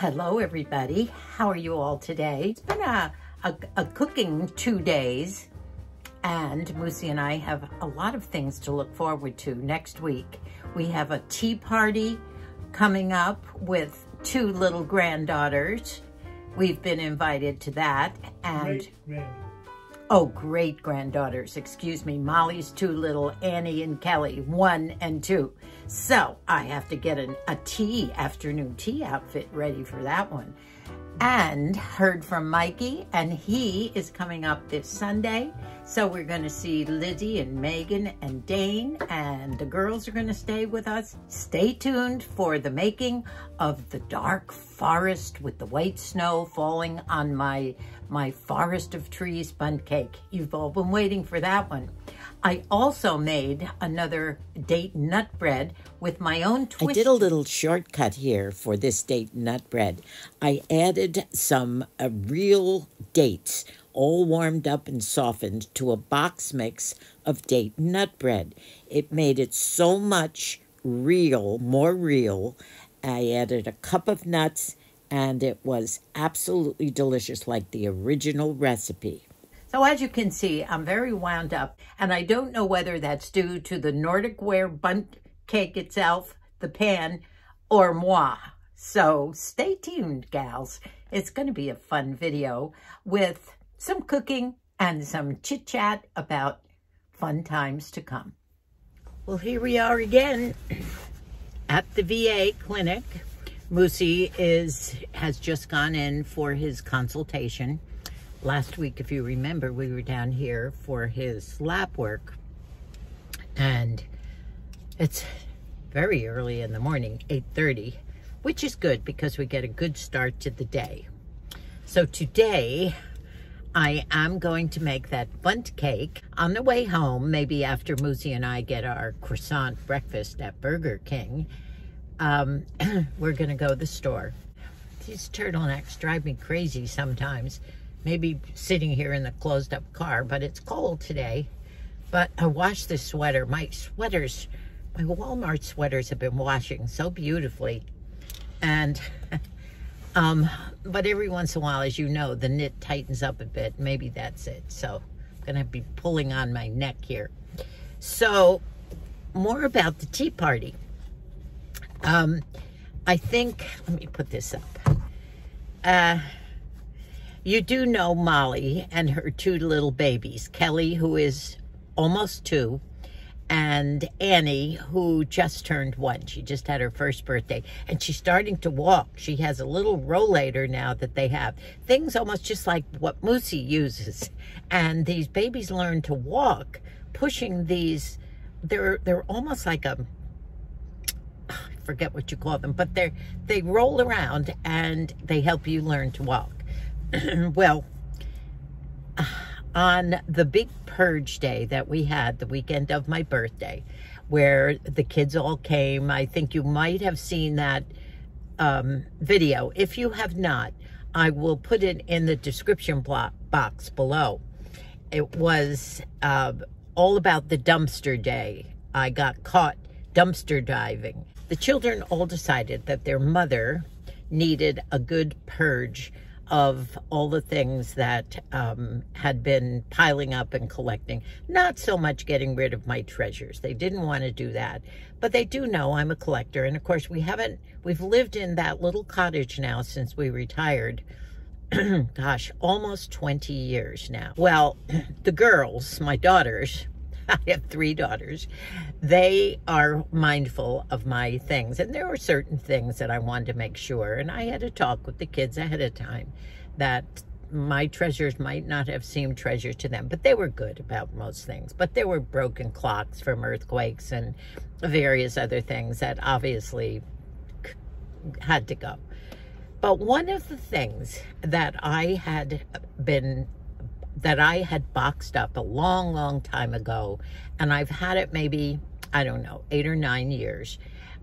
Hello everybody, how are you all today? It's been a cooking 2 days, and Moosey and I have a lot of things to look forward to. Next week we have a tea party coming up with two little granddaughters. We've been invited to that, and great granddaughters, excuse me. Molly's two little, Annie and Kelly, 1 and 2. So I have to get a tea, afternoon tea outfit ready for that one. And heard from Mikey, and he is coming up this Sunday. So we're gonna see Lizzie and Megan and Dane, and the girls are gonna stay with us. Stay tuned for the making of the dark forest with the white snow falling on my forest of trees bundt cake. You've all been waiting for that one. I also made another date nut bread with my own twist. I did a little shortcut here for this date nut bread. I added some real dates, all warmed up and softened, to a box mix of date nut bread. It made it so much real, more real. I added a cup of nuts, and it was absolutely delicious, like the original recipe. So as you can see, I'm very wound up, and I don't know whether that's due to the Nordicware bundt cake itself, the pan, or moi. So stay tuned, gals. It's going to be a fun video with some cooking and some chit-chat about fun times to come. Well, here we are again at the VA clinic. Moosey has just gone in for his consultation. Last week, if you remember, we were down here for his lab work, and it's very early in the morning, 8:30, which is good because we get a good start to the day. So today, I am going to make that bundt cake. On the way home, maybe after Moosey and I get our croissant breakfast at Burger King, we're going to go to the store. These turtlenecks drive me crazy sometimes. Maybe sitting here in the closed up car, but it's cold today. But I washed this sweater. My Walmart sweaters have been washing so beautifully. And, but every once in a while, as you know, the knit tightens up a bit. Maybe that's it. So I'm gonna be pulling on my neck here. So more about the tea party. Let me put this up. You do know Molly and her two little babies, Kelly, who is almost 2, and Annie, who just turned 1. She just had her first birthday, and she's starting to walk. She has a little rollator now that they have. Things almost just like what Moosey uses. And these babies learn to walk pushing these, they're almost like a, I forget what you call them, but they roll around and they help you learn to walk. Well, on the big purge day that we had, the weekend of my birthday, where the kids all came, I think you might have seen that video. If you have not, I will put it in the description box below. It was all about the dumpster day. I got caught dumpster diving. The children all decided that their mother needed a good purge of all the things that had been piling up and collecting. Not so much getting rid of my treasures. They didn't want to do that, but they do know I'm a collector. And of course we've lived in that little cottage now since we retired, gosh, almost 20 years now. Well, the girls, my daughters, I have 3 daughters, they are mindful of my things. And there were certain things that I wanted to make sure. And I had to talk with the kids ahead of time that my treasures might not have seemed treasure to them, but they were good about most things. But there were broken clocks from earthquakes and various other things that obviously had to go. But one of the things that I had boxed up a long, long time ago, and I've had it maybe, I don't know, 8 or 9 years,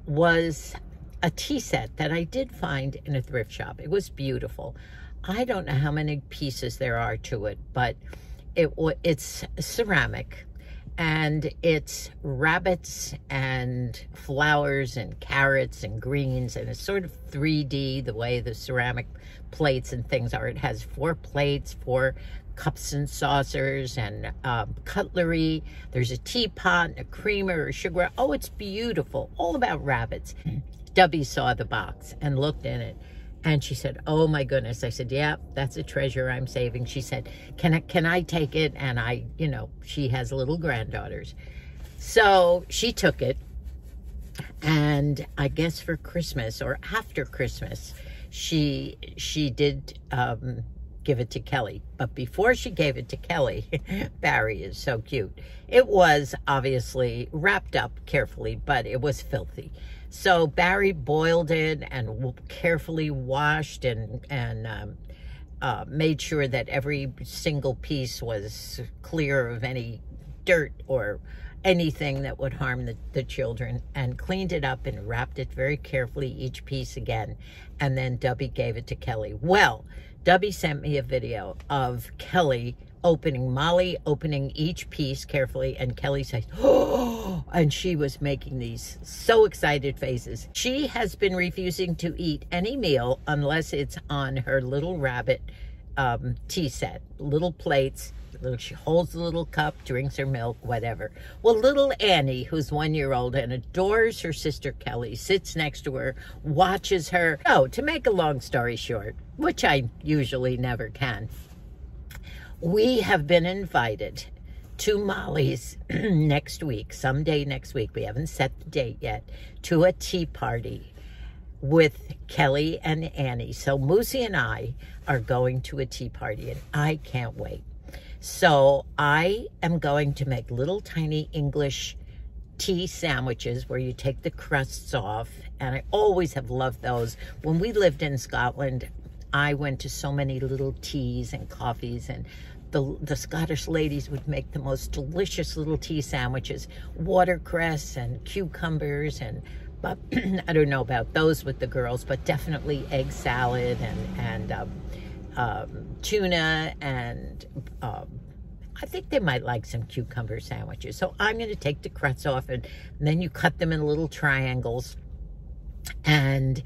was a tea set that I did find in a thrift shop. It was beautiful. I don't know how many pieces there are to it, but it's ceramic, and it's rabbits and flowers and carrots and greens, and it's sort of 3D the way the ceramic plates and things are. It has 4 plates, 4 cups and saucers, and cutlery. There's a teapot and a creamer or sugar. Oh, it's beautiful, all about rabbits. Debbie saw the box and looked in it, and she said, oh my goodness. I said, yeah, that's a treasure I'm saving. She said, can I take it? And I, you know, she has little granddaughters. So she took it, and I guess for Christmas or after Christmas, she did give it to Kelly. But before she gave it to Kelly, Barry is so cute. It was obviously wrapped up carefully, but it was filthy. So Barry boiled it and carefully washed and made sure that every single piece was clear of any dirt or anything that would harm the children, and cleaned it up and wrapped it very carefully, each piece again. And then Debbie gave it to Kelly. Well, Debbie sent me a video of Kelly opening each piece carefully, and Kelly said, oh, and she was making these so excited faces. She has been refusing to eat any meal unless it's on her little rabbit tea set, little plates. She holds the little cup, drinks her milk, whatever. Well, little Annie, who's 1-year-old and adores her sister Kelly, sits next to her, watches her. Oh, to make a long story short, which I usually never can, we have been invited to Molly's next week, someday next week, we haven't set the date yet, to a tea party with Kelly and Annie. So Moosey and I are going to a tea party, and I can't wait. So I am going to make little tiny English tea sandwiches where you take the crusts off. And I always have loved those. When we lived in Scotland, I went to so many little teas and coffees, and the Scottish ladies would make the most delicious little tea sandwiches, watercress and cucumbers, and I don't know about those with the girls, but definitely egg salad and tuna, and I think they might like some cucumber sandwiches. So I'm going to take the crusts off, and then you cut them in little triangles. And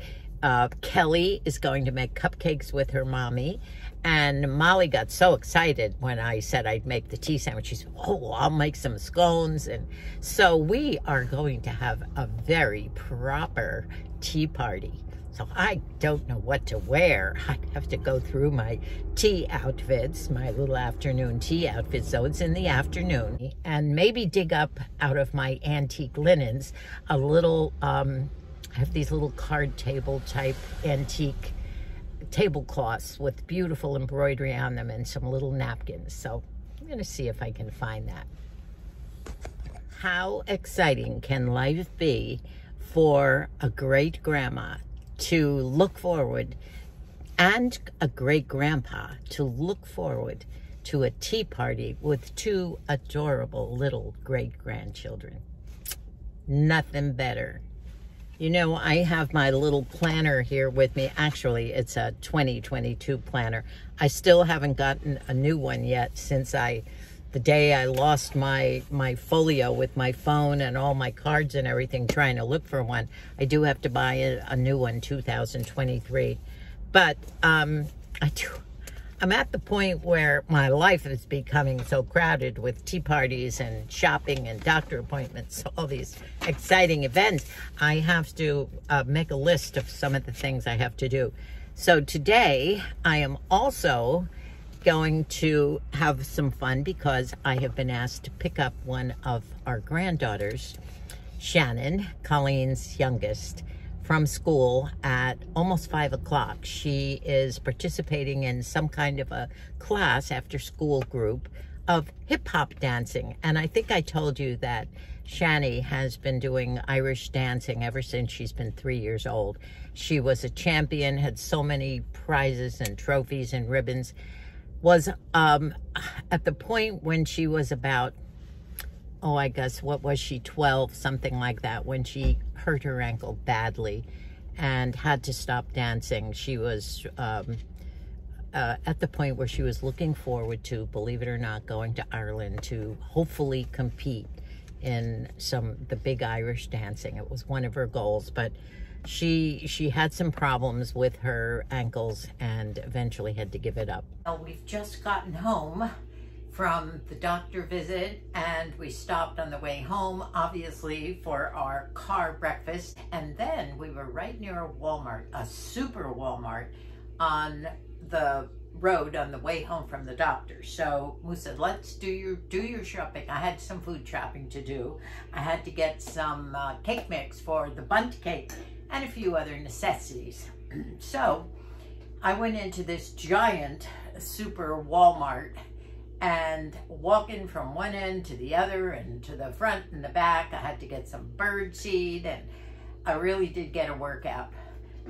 Kelly is going to make cupcakes with her mommy. And Molly got so excited when I said I'd make the tea sandwich. She said, oh, I'll make some scones. And so we are going to have a very proper tea party. So I don't know what to wear. I have to go through my tea outfits, my little afternoon tea outfits. So it's in the afternoon. And maybe dig up out of my antique linens a little, I have these little card table type antique tablecloths with beautiful embroidery on them and some little napkins. So I'm going to see if I can find that. How exciting can life be for a great grandma to look forward, and a great-grandpa to look forward to a tea party with 2 adorable little great-grandchildren. Nothing better. You know, I have my little planner here with me. Actually, it's a 2022 planner. I still haven't gotten a new one yet since the day I lost my folio with my phone and all my cards and everything trying to look for one. I do have to buy a new one, 2023. But I'm at the point where my life is becoming so crowded with tea parties and shopping and doctor appointments, all these exciting events. I have to make a list of some of the things I have to do. So today I am also going to have some fun because I have been asked to pick up one of our granddaughters, Shannon, Colleen's youngest, from school at almost 5 o'clock. She is participating in some kind of a class after school group of hip-hop dancing. And I think I told you that Shani has been doing Irish dancing ever since she's been 3 years old. She was a champion, had so many prizes and trophies and ribbons, was at the point when she was about, oh, I guess, what was she, 12, something like that, when she hurt her ankle badly and had to stop dancing. She was at the point where she was looking forward to, believe it or not, going to Ireland to hopefully compete in the big Irish dancing. It was one of her goals, but she had some problems with her ankles and eventually had to give it up. Well, we've just gotten home from the doctor visit, and we stopped on the way home, obviously, for our car breakfast. And then we were right near a Walmart, a super Walmart, on the road on the way home from the doctor. So we said, let's do your shopping. I had some food shopping to do. I had to get some cake mix for the Bundt Cake and a few other necessities. So I went into this giant super Walmart and walking from one end to the other and to the front and the back, I had to get some bird seed, and I really did get a workout.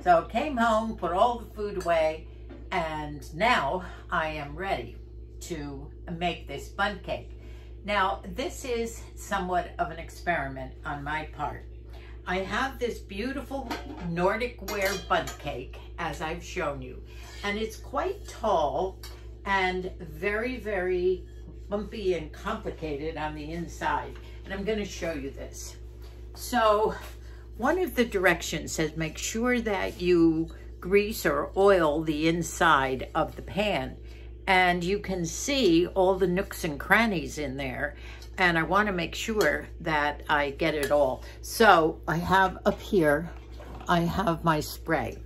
So came home, put all the food away, and now I am ready to make this Bundt Cake. Now, this is somewhat of an experiment on my part. I have this beautiful Nordicware Bundt Cake, as I've shown you, and it's quite tall and very, very bumpy and complicated on the inside. And I'm going to show you this. So one of the directions says make sure that you grease or oil the inside of the pan. And you can see all the nooks and crannies in there. And I want to make sure that I get it all. So I have up here, I have my spray.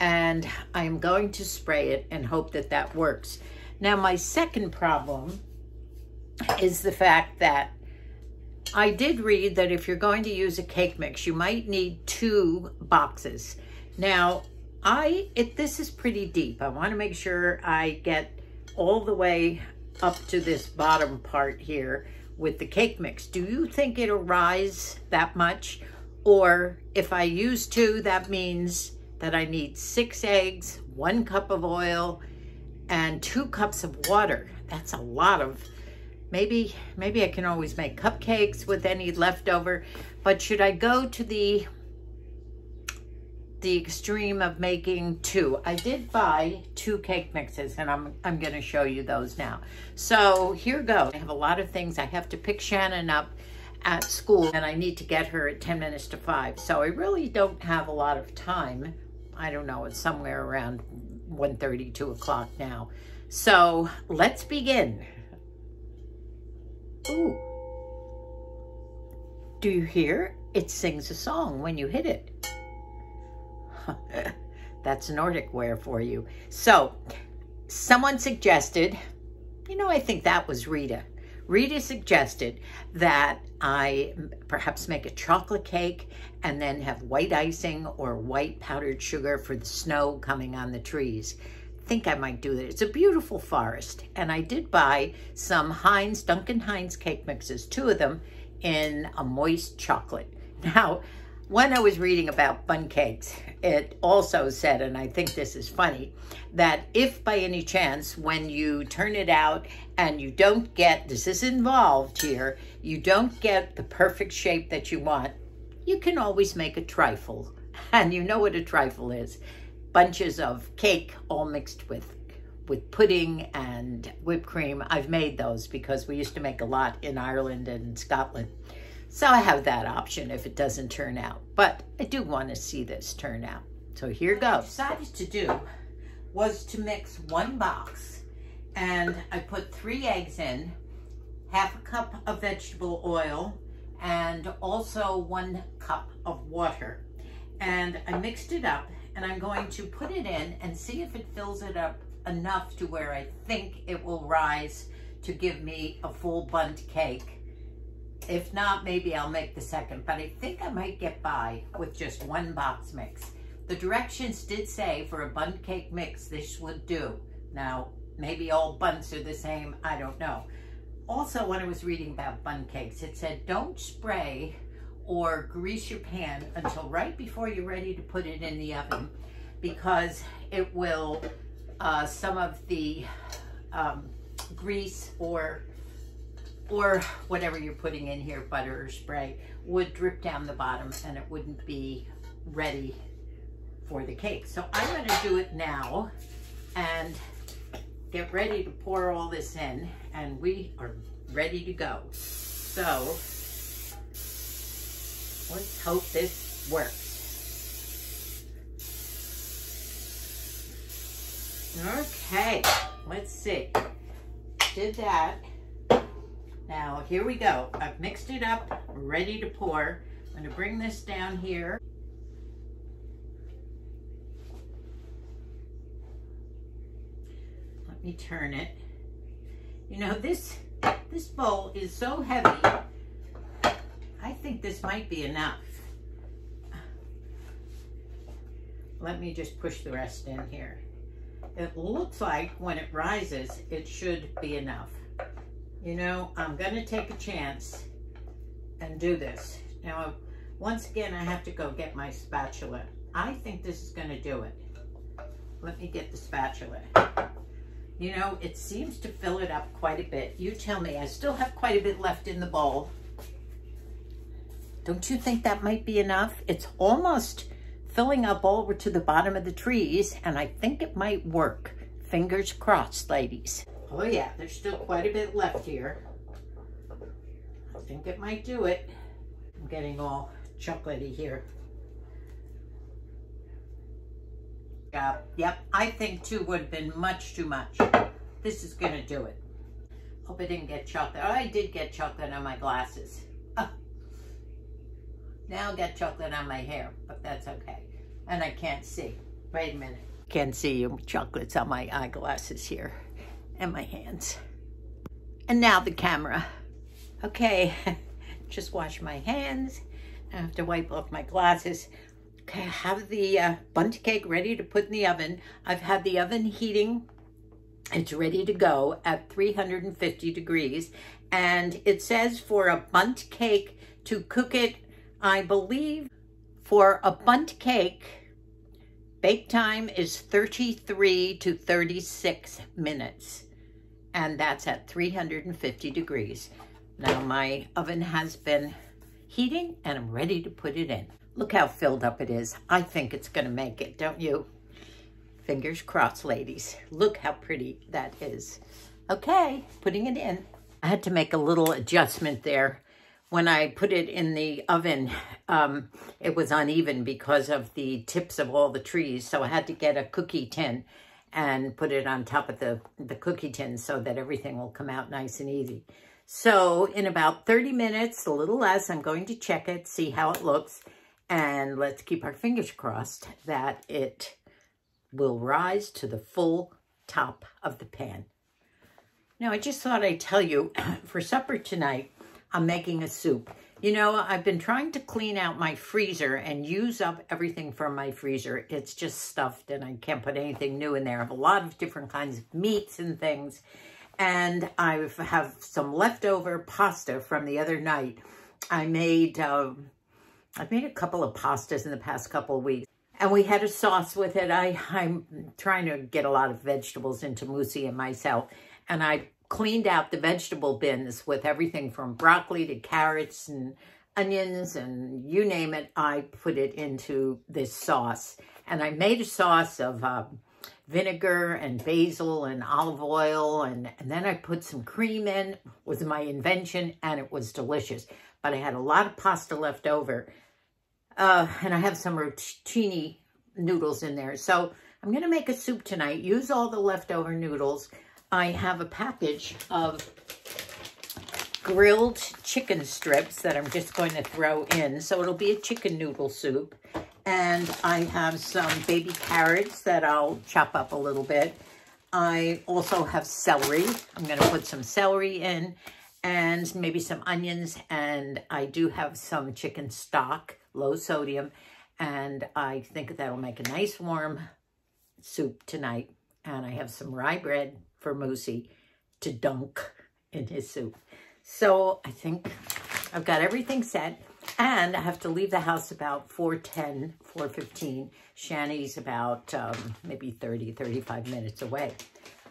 And I'm going to spray it and hope that that works. Now, my second problem is the fact that I did read that if you're going to use a cake mix, you might need 2 boxes. Now, this is pretty deep. I want to make sure I get all the way up to this bottom part here with the cake mix. Do you think it'll rise that much? Or if I use 2, that means that I need 6 eggs, 1 cup of oil, and 2 cups of water. That's a lot of, maybe I can always make cupcakes with any leftover, but should I go to the extreme of making 2? I did buy 2 cake mixes, and I'm gonna show you those now. So here goes. I have a lot of things. I have to pick Shannon up at school, and I need to get her at 10 minutes to 5. So I really don't have a lot of time. I don't know, it's somewhere around 1:30, 2 o'clock now. So let's begin. Ooh. Do you hear? It sings a song when you hit it. That's Nordicware for you. So someone suggested, you know, I think that was Rita. Rita suggested that I perhaps make a chocolate cake and then have white icing or white powdered sugar for the snow coming on the trees. I think I might do that. It's a beautiful forest. And I did buy some Heinz, Duncan Hines cake mixes, 2 of them in a moist chocolate. Now, when I was reading about Bundt Cakes, it also said, and I think this is funny, that if by any chance when you turn it out and you don't get, this is involved here, you don't get the perfect shape that you want, you can always make a trifle. And you know what a trifle is. Bunches of cake all mixed with pudding and whipped cream. I've made those because we used to make a lot in Ireland and Scotland. So I have that option if it doesn't turn out, but I do want to see this turn out. So here goes. What I decided to do was to mix 1 box, and I put 3 eggs in, 1/2 cup of vegetable oil, and also 1 cup of water. And I mixed it up, and I'm going to put it in and see if it fills it up enough to where I think it will rise to give me a full Bundt Cake. If not, maybe I'll make the second, but I think I might get by with just 1 box mix. The directions did say for a Bundt Cake mix, this would do. Now, maybe all bunts are the same, I don't know. Also, when I was reading about Bundt Cakes, it said don't spray or grease your pan until right before you're ready to put it in the oven, because it will, some of the grease or whatever you're putting in here, butter or spray, would drip down the bottom and it wouldn't be ready for the cake. So I'm gonna do it now and get ready to pour all this in, and we are ready to go. So let's hope this works. Okay, let's see. Did that. Now here we go. I've mixed it up, ready to pour. I'm going to bring this down here. Let me turn it. You know, this bowl is so heavy. I think this might be enough. Let me just push the rest in here. It looks like when it rises, it should be enough. You know, I'm going to take a chance and do this. Now, once again, I have to go get my spatula. I think this is going to do it. Let me get the spatula. You know, it seems to fill it up quite a bit. You tell me. I still have quite a bit left in the bowl. Don't you think that might be enough? It's almost filling up over to the bottom of the trees, and I think it might work. Fingers crossed, ladies. Oh yeah, there's still quite a bit left here. I think it might do it. I'm getting all chocolatey here. Yep, I think 2 would have been much too much. This is gonna do it. Hope I didn't get chocolate. Oh, I did get chocolate on my glasses. Now I got chocolate on my hair, but that's okay. And I can't see. Wait a minute. Can't see your chocolates on my eyeglasses here and my hands. And now the camera. Okay, just wash my hands. I have to wipe off my glasses. Okay, I have the Bundt cake ready to put in the oven. I've had the oven heating. It's ready to go at 350 degrees. And it says for a Bundt cake to cook it, I believe for a Bundt cake, bake time is 33 to 36 minutes. And that's at 350 degrees. Now my oven has been heating and I'm ready to put it in. Look how filled up it is. I think it's gonna make it, don't you? Fingers crossed, ladies. Look how pretty that is. Okay, putting it in. I had to make a little adjustment there. When I put it in the oven, it was uneven because of the tips of all the trees. So I had to get a cookie tin and put it on top of the cookie tin so that everything will come out nice and easy. So in about 30 minutes, a little less, I'm going to check it, see how it looks. And let's keep our fingers crossed that it will rise to the full top of the pan. Now, I just thought I'd tell you, for supper tonight, I'm making a soup. You know, I've been trying to clean out my freezer and use up everything from my freezer. It's just stuffed and I can't put anything new in there. I have a lot of different kinds of meats and things. And I have some leftover pasta from the other night. I've made a couple of pastas in the past couple of weeks. And we had a sauce with it. I'm trying to get a lot of vegetables into Moosey and myself. And I cleaned out the vegetable bins with everything from broccoli to carrots and onions and you name it. I put it into this sauce. And I made a sauce of vinegar and basil and olive oil. And then I put some cream in. It was my invention and it was delicious. But I had a lot of pasta left over. And I have some rotini noodles in there. So I'm going to make a soup tonight. Use all the leftover noodles. I have a package of grilled chicken strips that I'm just going to throw in. So it'll be a chicken noodle soup. And I have some baby carrots that I'll chop up a little bit. I also have celery. I'm going to put some celery in and maybe some onions. And I do have some chicken stock, low sodium. And I think that'll make a nice warm soup tonight. And I have some rye bread for Moosey to dunk in his soup. So I think I've got everything set and I have to leave the house about 4:10, 4:15. Shani's about maybe 30, 35 minutes away.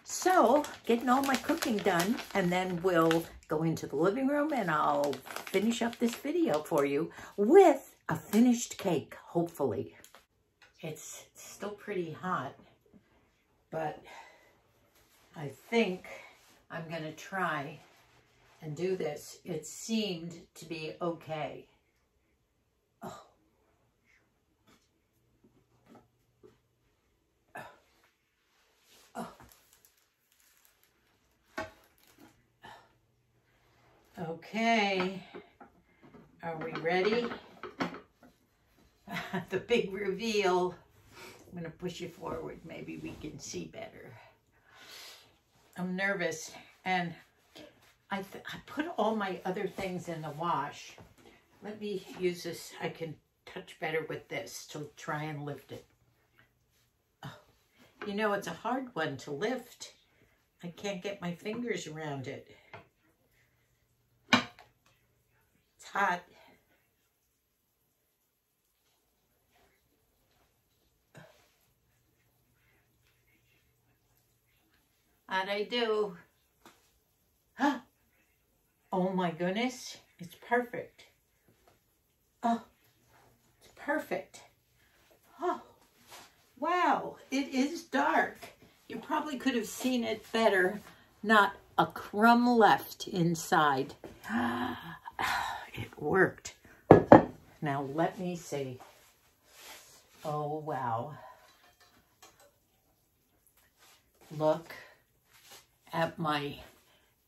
So getting all my cooking done and then we'll go into the living room and I'll finish up this video for you with a finished cake, hopefully. It's still pretty hot, but I think I'm going to try and do this. It seemed to be okay. Oh. Oh. Okay. Are we ready? The big reveal. I'm going to push you forward. Maybe we can see better. I'm nervous, and I put all my other things in the wash. Let me use this. I can touch better with this to try and lift it. Oh, you know, it's a hard one to lift. I can't get my fingers around it. It's hot. How'd I do? Huh. Oh my goodness, it's perfect. Oh, it's perfect. Oh, wow, it is dark. You probably could have seen it better. Not a crumb left inside. It worked. Now let me see. Oh, wow. Look at my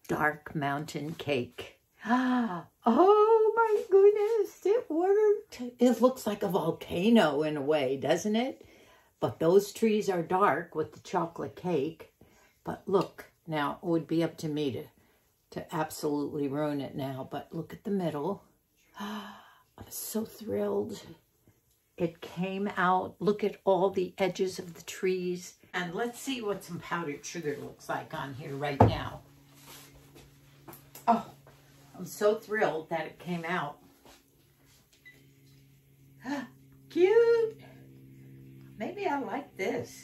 dark mountain cake. Oh my goodness, it worked. It looks like a volcano in a way, doesn't it? But those trees are dark with the chocolate cake. But look, now it would be up to me to absolutely ruin it now. But look at the middle. I'm so thrilled. It came out. Look at all the edges of the trees. And let's see what some powdered sugar looks like on here right now. Oh, I'm so thrilled that it came out. Cute. Maybe I like this.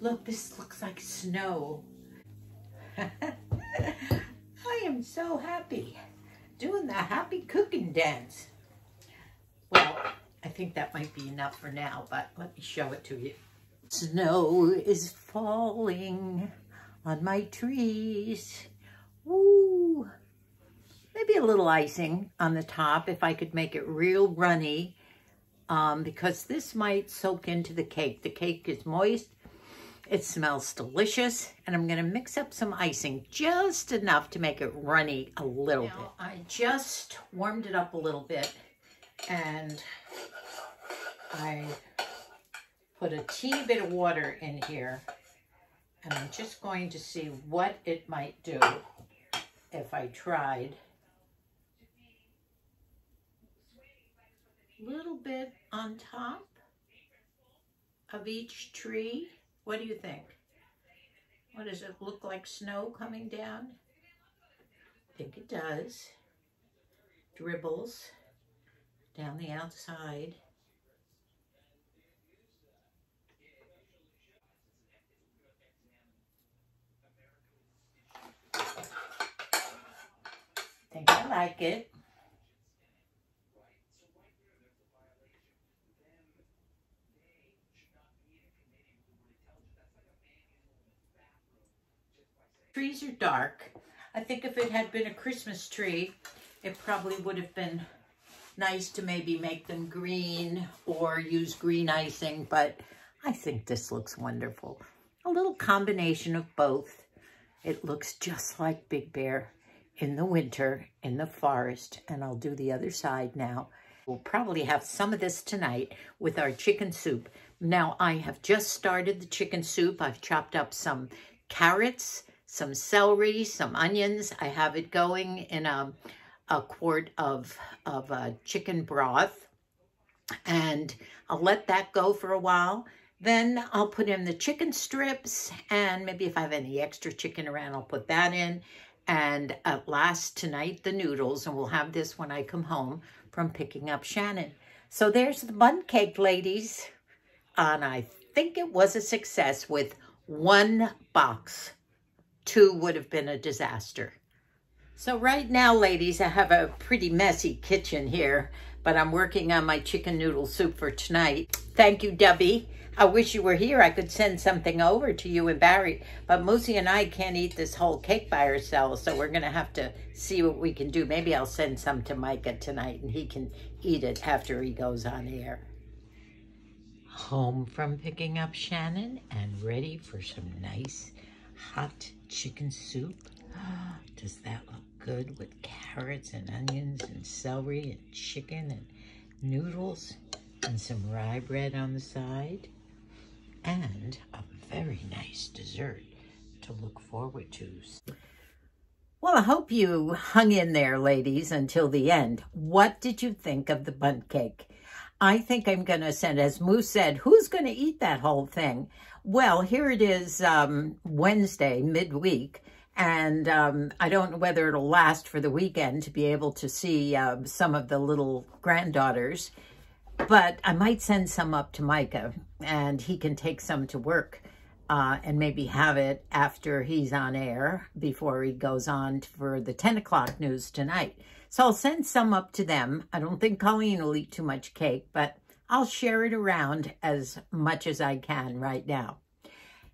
Look, this looks like snow. I am so happy doing the happy cooking dance. Well, I think that might be enough for now, but let me show it to you. Snow is falling on my trees. Ooh, maybe a little icing on the top if I could make it real runny, because this might soak into the cake. The cake is moist. It smells delicious, and I'm going to mix up some icing just enough to make it runny a little bit. I just warmed it up a little bit. And I put a teeny bit of water in here, and I'm just going to see what it might do if I tried a little bit on top of each tree. What do you think? What does it look like, snow coming down? I think it does. Dribbles down the outside. I think I like it. Trees are dark. I think if it had been a Christmas tree, it probably would have been nice to maybe make them green or use green icing, but I think this looks wonderful. A little combination of both. It looks just like Big Bear in the winter in the forest, and I'll do the other side now. We'll probably have some of this tonight with our chicken soup. Now, I have just started the chicken soup. I've chopped up some carrots, some celery, some onions. I have it going in a quart of chicken broth, and I'll let that go for a while. Then I'll put in the chicken strips, and maybe if I have any extra chicken around, I'll put that in. And at last tonight, the noodles, and we'll have this when I come home from picking up Shannon. So there's the Bundt Cake, ladies, and I think it was a success with one box. Two would have been a disaster. So right now, ladies, I have a pretty messy kitchen here, but I'm working on my chicken noodle soup for tonight. Thank you, Debbie. I wish you were here. I could send something over to you and Barry, but Moosey and I can't eat this whole cake by ourselves, so we're going to have to see what we can do. Maybe I'll send some to Micah tonight, and he can eat it after he goes on air. Home from picking up Shannon and ready for some nice hot chicken soup. Does that look good with carrots and onions and celery and chicken and noodles and some rye bread on the side? And a very nice dessert to look forward to. Well, I hope you hung in there, ladies, until the end. What did you think of the Bundt Cake? I think I'm going to send, as Moose said, who's going to eat that whole thing? Well, here it is Wednesday, midweek, and I don't know whether it'll last for the weekend to be able to see some of the little granddaughters, but I might send some up to Micah, and he can take some to work and maybe have it after he's on air before he goes on for the 10 o'clock news tonight. So I'll send some up to them. I don't think Colleen will eat too much cake, but I'll share it around as much as I can right now.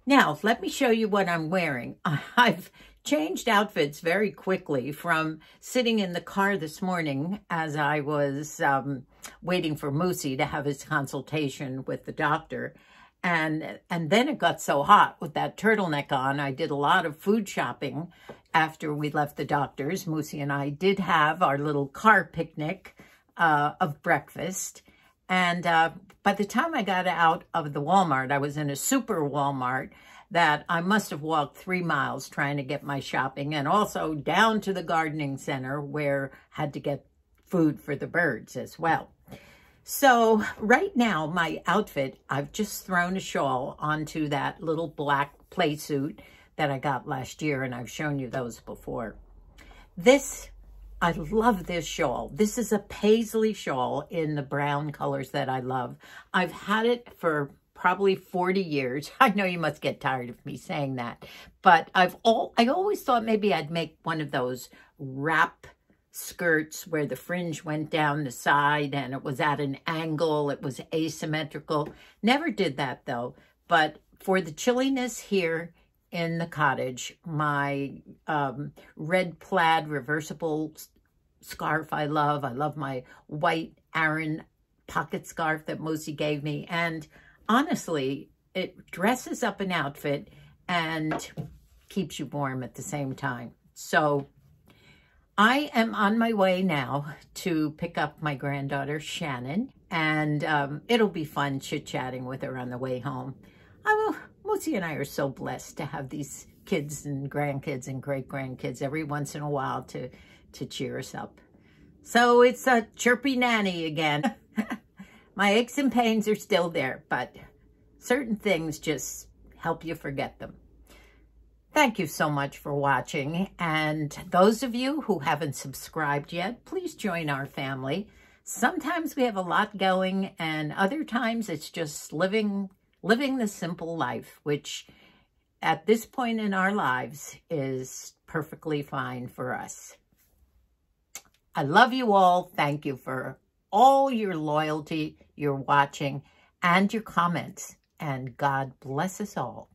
Now, let me show you what I'm wearing. I've changed outfits very quickly from sitting in the car this morning as I was waiting for Moosey to have his consultation with the doctor. And then it got so hot with that turtleneck on, I did a lot of food shopping after we left the doctor's. Moosey and I did have our little car picnic of breakfast. And by the time I got out of the Walmart, I was in a super Walmart that I must have walked 3 miles trying to get my shopping, and also down to the gardening center where I had to get food for the birds as well. So right now, my outfit, I've just thrown a shawl onto that little black play suit that I got last year, and I've shown you those before. This, I love this shawl. This is a paisley shawl in the brown colors that I love. I've had it for probably 40 years. I know you must get tired of me saying that, but I always thought maybe I'd make one of those wrap skirts where the fringe went down the side and it was at an angle, it was asymmetrical. Never did that though, but for the chilliness here in the cottage, my red plaid reversible scarf I love my white Aran pocket scarf that Moosey gave me, and honestly, it dresses up an outfit and keeps you warm at the same time. So I am on my way now to pick up my granddaughter, Shannon, and it'll be fun chit-chatting with her on the way home. Moosey and I are so blessed to have these kids and grandkids and great-grandkids every once in a while to cheer us up. So it's a chirpy nanny again. My aches and pains are still there, but certain things just help you forget them. Thank you so much for watching, and those of you who haven't subscribed yet, please join our family. Sometimes we have a lot going, and other times it's just living the simple life, which at this point in our lives is perfectly fine for us. I love you all. Thank you for all your loyalty, your watching, and your comments, and God bless us all.